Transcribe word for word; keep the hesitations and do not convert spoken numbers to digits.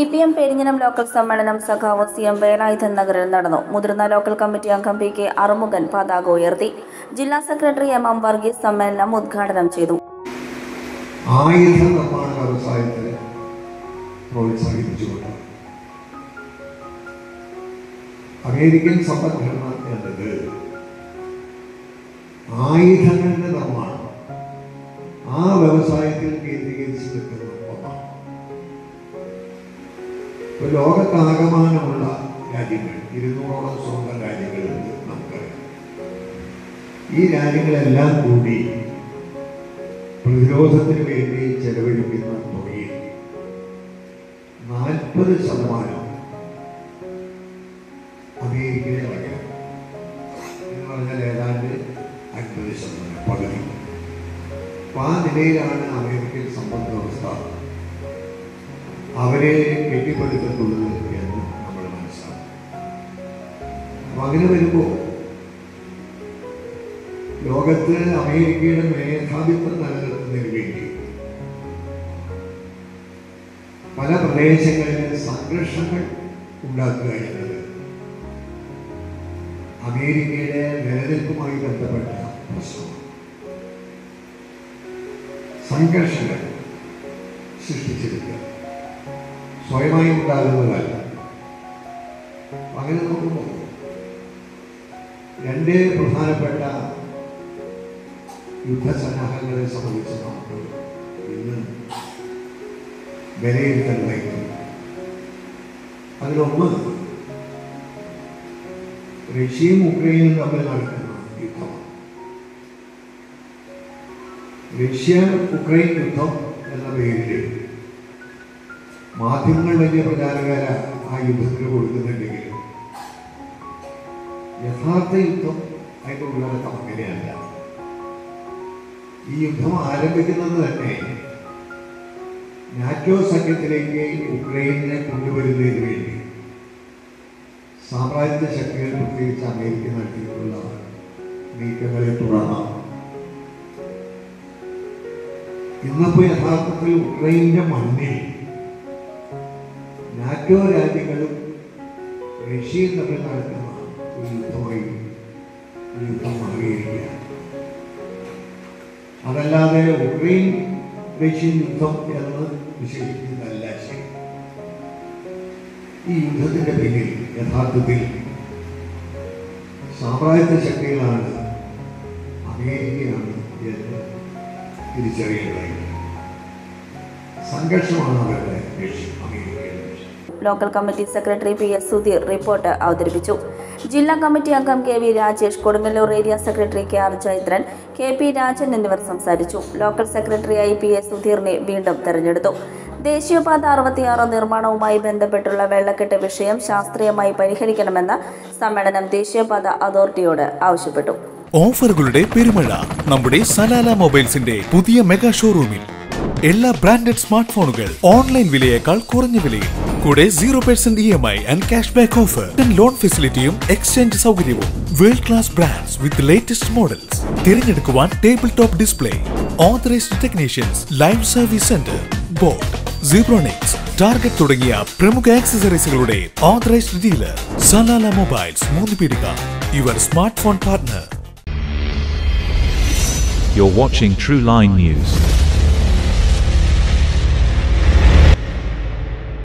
C P M Perinjanam local സമ്മേളനം സഖാവ് C M Velayudhan നഗറിൽ നടന്നു. മുതിർന്ന ലോക്കൽ കമ്മിറ്റി അംഗം പി കെ അറുമുഖൻ പതാക ഉയർത്തി. ജില്ലാ സെക്രട്ടറി എം എം വർഗീസ് സമ്മേളനം ഉദ്ഘാടനം ചെയ്തു. ആയുധ നിർമ്മാണ വ്യവസായത്തെ പ്രോത്സാഹിപ്പിച്ചുകൊണ്ട് അമേരിക്കൻ സമ്പദ്ഘടന എന്നത് ആയുധങ്ങളുടെ നിർമ്മാണം, ആ വ്യവസായത്തിൽ കേന്ദ്രീകരിച്ച് നിൽക്കുന്ന ഒന്നാണ്. ഇപ്പോൾ ലോകത്താകമാനമുള്ള രാജ്യങ്ങൾ, ഇരുന്നൂറോളം സ്വന്തം രാജ്യങ്ങളുണ്ട് നമുക്കറിയാം. ഈ രാജ്യങ്ങളെല്ലാം കൂടി പ്രതിരോധത്തിന് വേണ്ടി ചെലവഴിക്കുന്ന തുകയിൽ നാൽപ്പത് ശതമാനം അമേരിക്കയിലെ വകയാണ്. എന്ന് പറഞ്ഞാൽ ഏതാണ്ട് അൻപത് ശതമാനം പകുതി. അപ്പം ആ നിലയിലാണ് അമേരിക്കൻ സമ്പദ് വ്യവസ്ഥ അവരെ കെട്ടിപ്പടുത്തുന്നത് എന്ന് നമ്മൾ മനസ്സിലാക്കും. അപ്പം അങ്ങനെ വരുമ്പോൾ ലോകത്ത് അമേരിക്കയുടെ മേധാവിത്വം നിലനിർത്തുന്നതിന് വേണ്ടി പല പ്രദേശങ്ങളിലെ സംഘർഷങ്ങൾ ഉണ്ടാക്കുക എന്നത് അമേരിക്കയുടെ നിലനിൽപ്പുമായി ബന്ധപ്പെട്ട പ്രശ്നമാണ്. സംഘർഷങ്ങൾ സൃഷ്ടിച്ചെടുക്കുക സ്വയമായി ഉണ്ടാകുന്നതല്ല. അങ്ങനെ നോക്കുമ്പോൾ രണ്ട് പ്രധാനപ്പെട്ട യുദ്ധസന്നാഹങ്ങളെ സംബന്ധിച്ച് നമുക്ക് ഇന്ന് വിലയിരുത്തൽ വഹിക്കുന്നു. അതിലൊന്ന് റഷ്യയും ഉക്രൈനും തമ്മിൽ നടക്കുന്ന യുദ്ധമാണ്. റഷ്യ ഉക്രൈൻ യുദ്ധം എന്ന പേരിൽ മാധ്യമങ്ങൾ വലിയ പ്രചാരകര ആ യുദ്ധത്തിന് കൊടുക്കുന്നുണ്ടെങ്കിലും യഥാർത്ഥ യുദ്ധം അതിൻ്റെ ഉള്ളടക്കം അങ്ങനെയല്ല. ഈ യുദ്ധം ആരംഭിക്കുന്നത് തന്നെ നാറ്റോ സഖ്യത്തിലേക്ക് ഉക്രൈനിനെ കൊണ്ടുവരുന്നതിന് വേണ്ടി സാമ്രാജ്യ ശക്തികൾ പ്രത്യേകിച്ച് അമേരിക്ക നടത്തിയിട്ടുള്ള നീക്കങ്ങളെ തുടർന്നാണ്. ഇന്നിപ്പോൾ യഥാർത്ഥത്തിൽ ഉക്രൈൻ്റെ മണ്ണിൽ നാറ്റോ രാജ്യങ്ങളും റഷ്യയും തമ്മിൽ നടക്കുന്ന ഒരു യുദ്ധമായി ഒരു യുദ്ധം മാറിയിരിക്കുകയാണ്. അതല്ലാതെ ഉക്രൈൻ റഷ്യൻ യുദ്ധം എന്ന് വിശേഷിക്കുന്നതല്ല ശരി. ഈ യുദ്ധത്തിൻ്റെ പിന്നിൽ യഥാർത്ഥത്തിൽ സാമ്രാജ്യ ശക്തികളാണ്, അമേരിക്കയാണ് എന്ന് തിരിച്ചറിയേണ്ടതായി. സംഘർഷമാണ് അവരുടെ ലക്ഷ്യം, അമേരിക്കയുടെ ലക്ഷ്യം. Local committee secretary P S Sudheer report അവതരിപ്പിച്ചു. ജില്ലാ കമ്മിറ്റി അംഗം K V Rajesh, Kodungallur area secretary K R Chaithran, K P Rajan എന്നിവർ സംസാരിച്ചു. Local secretary I P S സുധീറിനെ വീണ്ടും തെരഞ്ഞെടുത്തു. ദേശീയപാത അറുപത്തിയാറ് നിർമ്മാണവുമായി ബന്ധപ്പെട്ടുള്ള വെള്ളക്കെട്ട് വിഷയം ശാസ്ത്രീയമായി പരിഹരിക്കണമെന്ന് സമ്മേളനം ദേശീയപാത അതോറിറ്റിയോട് ആവശ്യപ്പെട്ടു. ഓഫറുകളുടെ പെരുമഴ നമ്മുടെ സലാല മൊബൈൽസിന്റെ പുതിയ മെഗാ ഷോറൂമിൽ. എല്ലാ ബ്രാൻഡഡ് സ്മാർട്ട് ഫോണുകൾ ഓൺലൈൻ വിലയേക്കാൾ കുറഞ്ഞ വിലയിൽ. കൂടെ zero percent E M I and cash back offer, loan ഫെസിലിറ്റിയും എക്സ്ചേഞ്ച് സൗകര്യവും. World class brands with latest models. തിരഞ്ഞെടുക്കുവാൻ table top display, authorised technicians, live service centre, boat, Zebronics, Target തുടങ്ങിയ പ്രമുഖ ആക്സസറീസുകളുടെ authorised dealer Salala mobiles, Moonupeedika, your smart phone partner. You're watching True Line News.